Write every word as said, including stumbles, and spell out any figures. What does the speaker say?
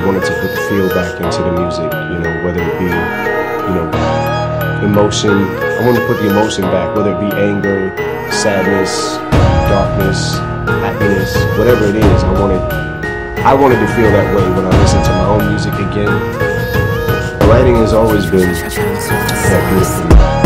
I wanted to put the feel back into the music, you know, whether it be, you know, emotion. I want to put the emotion back, whether it be anger, sadness, darkness, happiness, whatever it is. I wanted, I wanted to feel that way when I listen to my own music again. Writing has always been that beautiful.